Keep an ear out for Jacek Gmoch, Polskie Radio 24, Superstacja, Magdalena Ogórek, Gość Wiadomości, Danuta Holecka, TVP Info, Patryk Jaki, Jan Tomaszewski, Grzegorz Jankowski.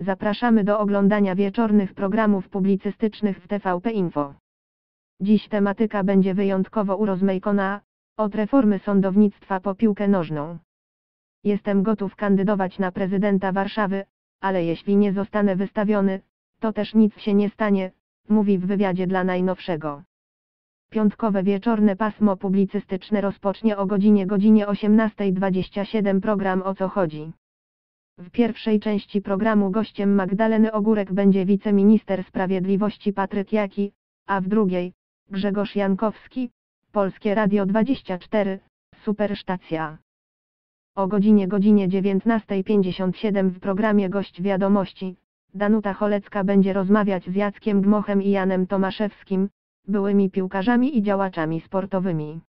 Zapraszamy do oglądania wieczornych programów publicystycznych w TVP Info. Dziś tematyka będzie wyjątkowo urozmaicona, od reformy sądownictwa po piłkę nożną. Jestem gotów kandydować na prezydenta Warszawy, ale jeśli nie zostanę wystawiony, to też nic się nie stanie, mówi w wywiadzie dla Najnowszego. Piątkowe wieczorne pasmo publicystyczne rozpocznie o godzinie 18:27 program O co chodzi. W pierwszej części programu gościem Magdaleny Ogórek będzie wiceminister sprawiedliwości Patryk Jaki, a w drugiej Grzegorz Jankowski, Polskie Radio 24, Superstacja. O godzinie 19:57 w programie Gość Wiadomości Danuta Holecka będzie rozmawiać z Jackiem Gmochem i Janem Tomaszewskim, byłymi piłkarzami i działaczami sportowymi.